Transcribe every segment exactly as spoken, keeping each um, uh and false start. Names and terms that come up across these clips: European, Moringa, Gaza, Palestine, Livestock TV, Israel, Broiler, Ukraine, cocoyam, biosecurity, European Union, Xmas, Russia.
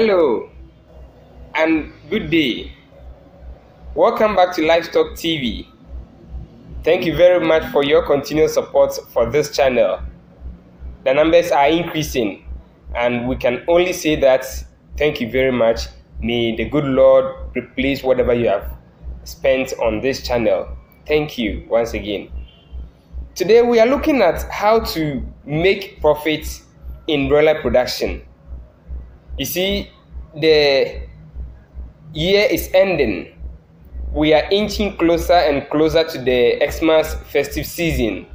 Hello and good day. Welcome back to Livestock T V. Thank you very much for your continued support for this channel. The numbers are increasing and we can only say that thank you very much. May the good Lord replace whatever you have spent on this channel. Thank you once again. Today we are looking at how to make profits in broiler production. You see, the year is ending. We are inching closer and closer to the Xmas festive season,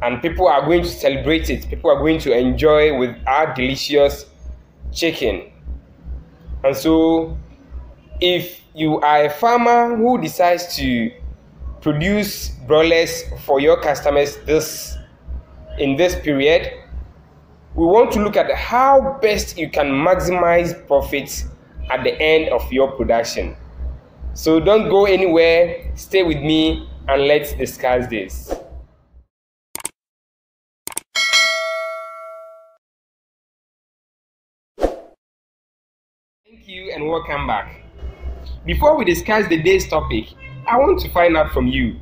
and people are going to celebrate it. People are going to enjoy with our delicious chicken. And so, if you are a farmer who decides to produce broilers for your customers this in this period, we want to look at how best you can maximize profits at the end of your production. So don't go anywhere, stay with me and let's discuss this. Thank you and welcome back. Before we discuss the day's topic, I want to find out from you,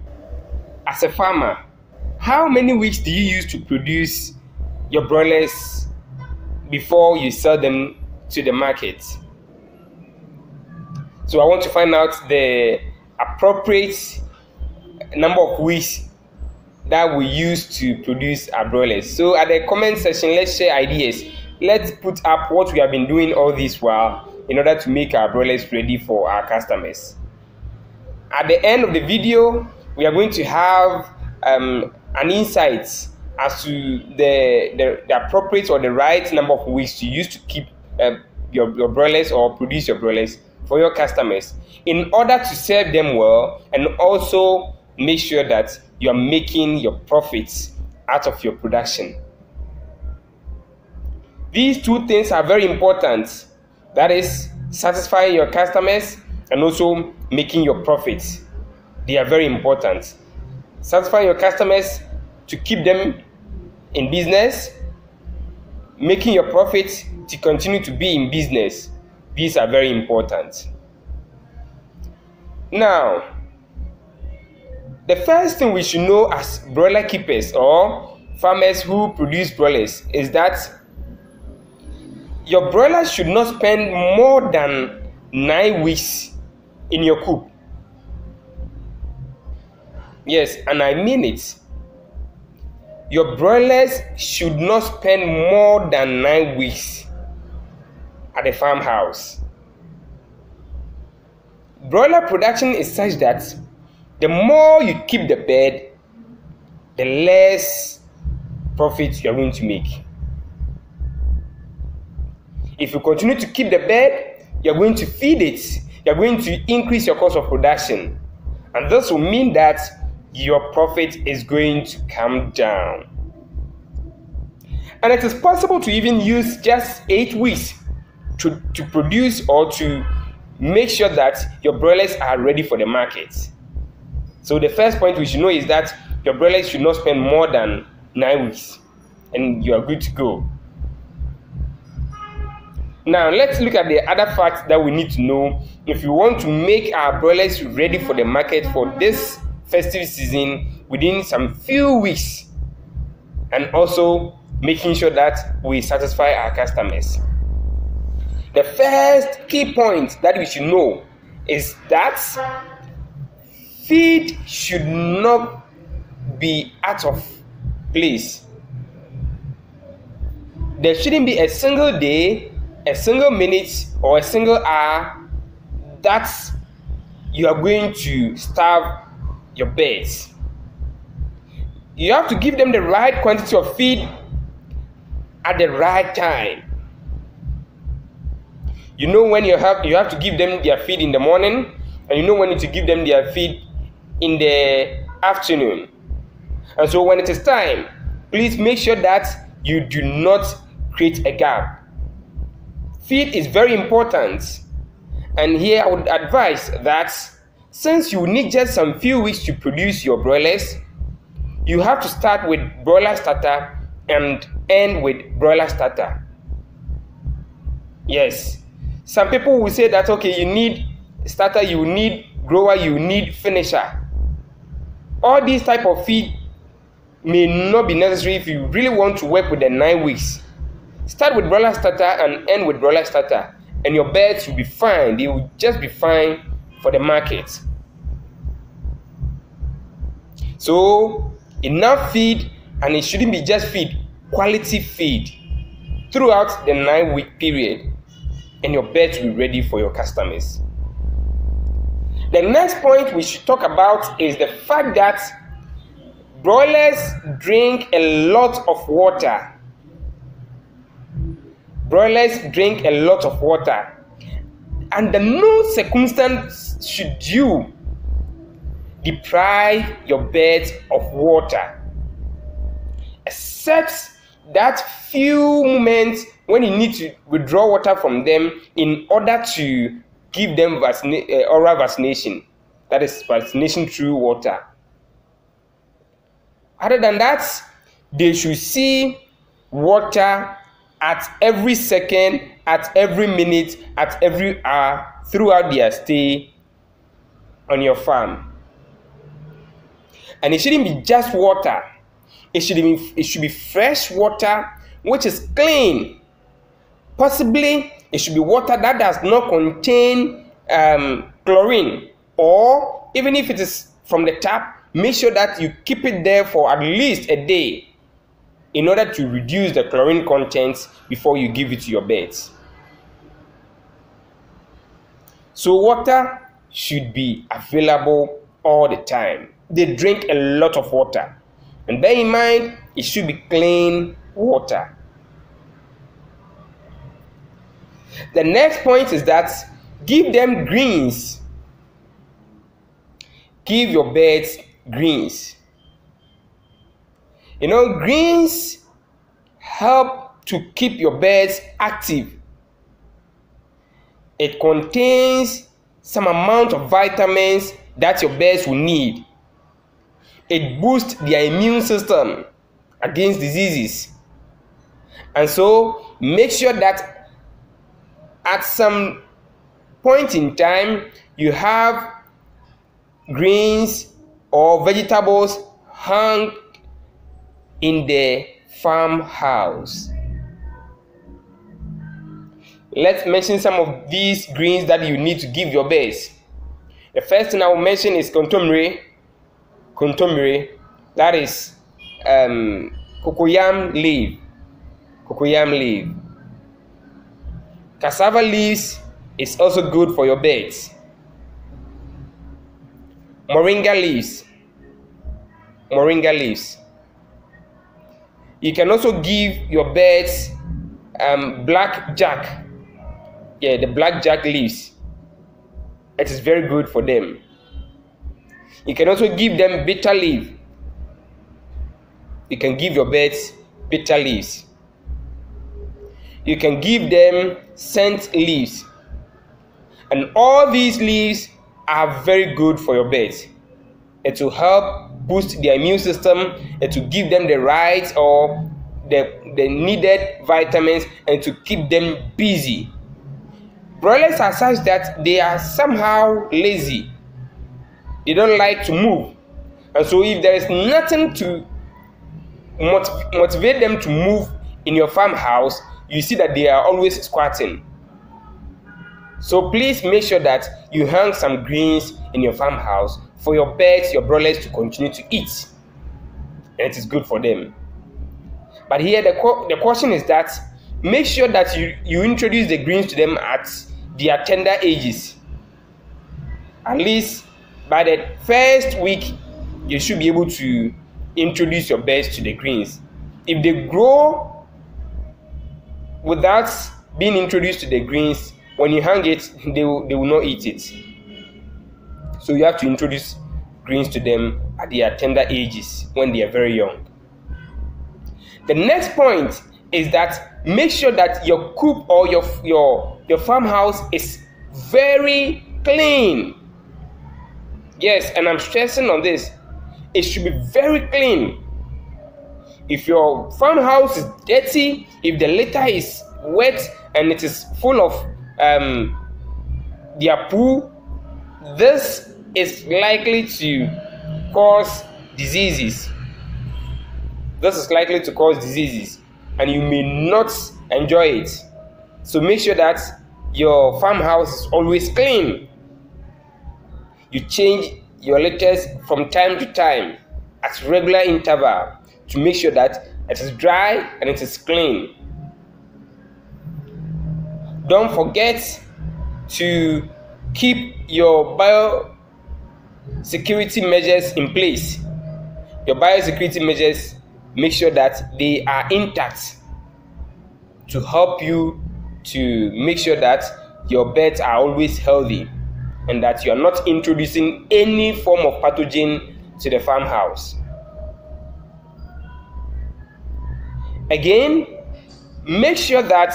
as a farmer, how many weeks do you use to produce your broilers before you sell them to the market? So I want to find out the appropriate number of weeks that we use to produce our broilers. So at the comment section, let's share ideas. Let's put up what we have been doing all this while in order to make our broilers ready for our customers. At the end of the video, we are going to have um, an insight as to the, the, the appropriate or the right number of weeks to use to keep uh, your, your broilers or produce your broilers for your customers in order to serve them well and also make sure that you are making your profits out of your production. These two things are very important. That is, satisfying your customers and also making your profits. They are very important. Satisfying your customers to keep them in business, making your profits to continue to be in business. These are very important. Now, the first thing we should know as broiler keepers or farmers who produce broilers is that your broiler should not spend more than nine weeks in your coop. Yes, and I mean it. Your broilers should not spend more than nine weeks at the farmhouse. Broiler production is such that the more you keep the bird, the less profit you are going to make. If you continue to keep the bird, you are going to feed it. You are going to increase your cost of production, and this will mean that your profit is going to come down. And it is possible to even use just eight weeks to, to produce or to make sure that your broilers are ready for the market. So the first point we should know is that your broilers should not spend more than nine weeks and you are good to go. Now let's look at the other facts that we need to know if we want to make our broilers ready for the market for this festive season within some few weeks, and also making sure that we satisfy our customers. The first key point that we should know is that feed should not be out of place. There shouldn't be a single day, a single minute, or a single hour that you are going to starve your birds. You have to give them the right quantity of feed at the right time. You know when you have you have to give them their feed in the morning, and you know when to give them their feed in the afternoon. And so when it is time, please make sure that you do not create a gap. Feed is very important, and here I would advise that since you need just some few weeks to produce your broilers, you have to start with broiler starter and end with broiler starter. Yes, Some people will say that, okay, you need starter, you need grower, you need finisher. All these type of feed may not be necessary if you really want to work with the nine weeks. Start with broiler starter and end with broiler starter, and your birds will be fine. They will just be fine for the market. So enough feed, and it shouldn't be just feed, quality feed throughout the nine week period, and your birds will be ready for your customers. The next point we should talk about is the fact that broilers drink a lot of water. Broilers drink a lot of water. Under no circumstance should you deprive your birds of water, except that few moments when you need to withdraw water from them in order to give them vaccina- uh, oral vaccination, that is vaccination through water. Other than that, they should see water at every second, at every minute, at every hour throughout their stay on your farm. And it shouldn't be just water. It should be, it should be fresh water which is clean. Possibly it should be water that does not contain um, chlorine, or even if it is from the tap, make sure that you keep it there for at least a day in order to reduce the chlorine content before you give it to your birds. So water should be available all the time. They drink a lot of water, and bear in mind it should be clean water. The next point is that give them greens. Give your birds greens. You know, greens help to keep your birds active. It contains some amount of vitamins that your birds will need. It boosts their immune system against diseases. And so make sure that at some point in time you have greens or vegetables hung in the farmhouse. Let's mention some of these greens that you need to give your birds. The first thing I will mention is contumely. Contumely, that is um, cocoyam leaf. Cocoyam leaf. Cassava leaves is also good for your birds. Moringa leaves. Moringa leaves. You can also give your birds um, black jack. Yeah, the black jack leaves. It is very good for them. You can also give them bitter leaf. You can give your birds bitter leaves. You can give them scent leaves. And all these leaves are very good for your birds. It will help boost their immune system, and to give them the right or the, the needed vitamins, and to keep them busy. Broilers are such that they are somehow lazy. They don't like to move. And so if there is nothing to motiv- motivate them to move in your farmhouse, you see that they are always squatting. So please make sure that you hang some greens in your farmhouse for your birds, your broilers to continue to eat. And it is good for them. But here the, the question is that make sure that you, you introduce the greens to them at their tender ages. At least by the first week, you should be able to introduce your birds to the greens. If they grow without being introduced to the greens, when you hang it, they will, they will not eat it. So you have to introduce greens to them at their tender ages when they are very young. The next point is that make sure that your coop or your, your, your farmhouse is very clean. Yes, and I'm stressing on this. It should be very clean. If your farmhouse is dirty, if the litter is wet and it is full of um, their poo, this is likely to cause diseases. This is likely to cause diseases and you may not enjoy it. So make sure that your farmhouse is always clean. You change your litters from time to time at regular interval to make sure that it is dry and it is clean. Don't forget to keep your biosecurity measures in place. Your biosecurity measures, make sure that they are intact to help you to make sure that your birds are always healthy and that you are not introducing any form of pathogen to the farmhouse. Again, make sure that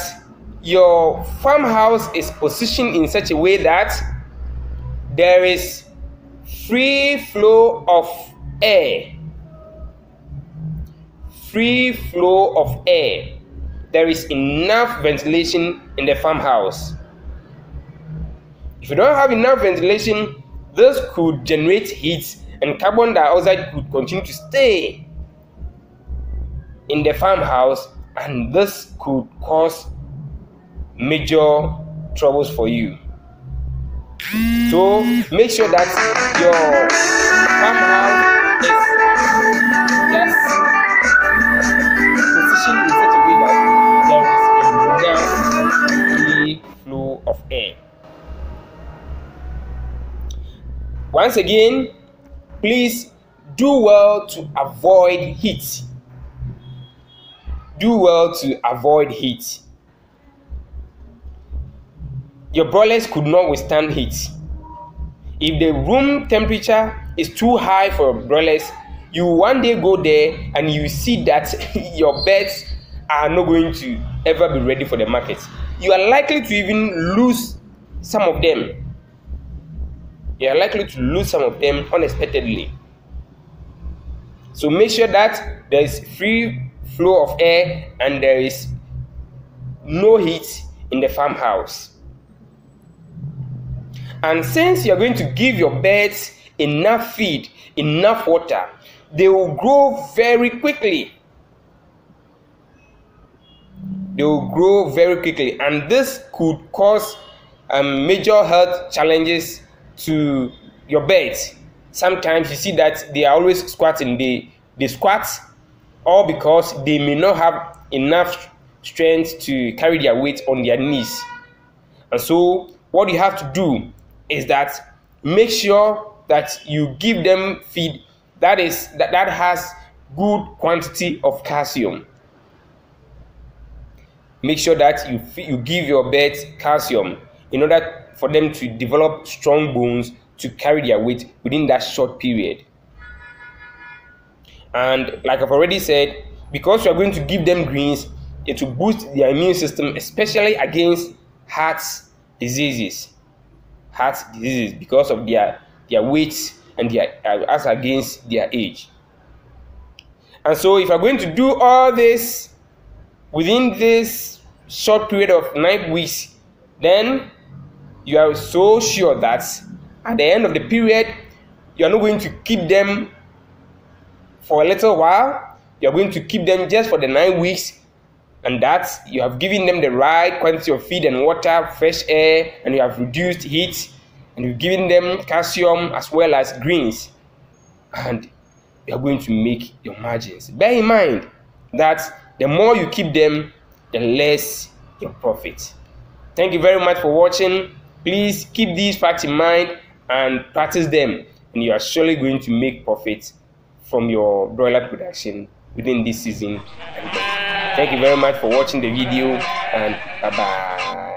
your farmhouse is positioned in such a way that there is free flow of air. Free flow of air. There is enough ventilation in the farmhouse. If you don't have enough ventilation, this could generate heat and carbon dioxide could continue to stay in the farmhouse, and this could cause major troubles for you. So make sure that your farmhouse is just positioned in such a way that there is a free flow of air. Once again, please do well to avoid heat. Do well to avoid heat. Your broilers could not withstand heat. If the room temperature is too high for broilers, you one day go there and you see that your birds are not going to ever be ready for the market. You are likely to even lose some of them. You are likely to lose some of them unexpectedly. So make sure that there is free flow of air and there is no heat in the farmhouse. And since you're going to give your birds enough feed, enough water, they will grow very quickly. They will grow very quickly, and this could cause um, major health challenges to your birds. Sometimes you see that they are always squatting. They, they squat all because they may not have enough strength to carry their weight on their knees. And so what you have to do is that make sure that you give them feed that is that, that has good quantity of calcium. Make sure that you you give your birds calcium in order for them to develop strong bones to carry their weight within that short period. And like I've already said, because you are going to give them greens, it will boost their immune system, especially against heart diseases. Heart diseases because of their their weight and their uh, as against their age. And so if you're going to do all this within this short period of nine weeks, then you are so sure that at the end of the period you are not going to keep them for a little while. You are going to keep them just for the nine weeks, and that you have given them the right quantity of feed and water, fresh air, and you have reduced heat, and you've given them calcium as well as greens, and you are going to make your margins. Bear in mind that the more you keep them, the less your profit. Thank you very much for watching. Please keep these facts in mind and practice them, and you are surely going to make profit from your broiler production within this season. Thank you very much for watching the video, and bye-bye.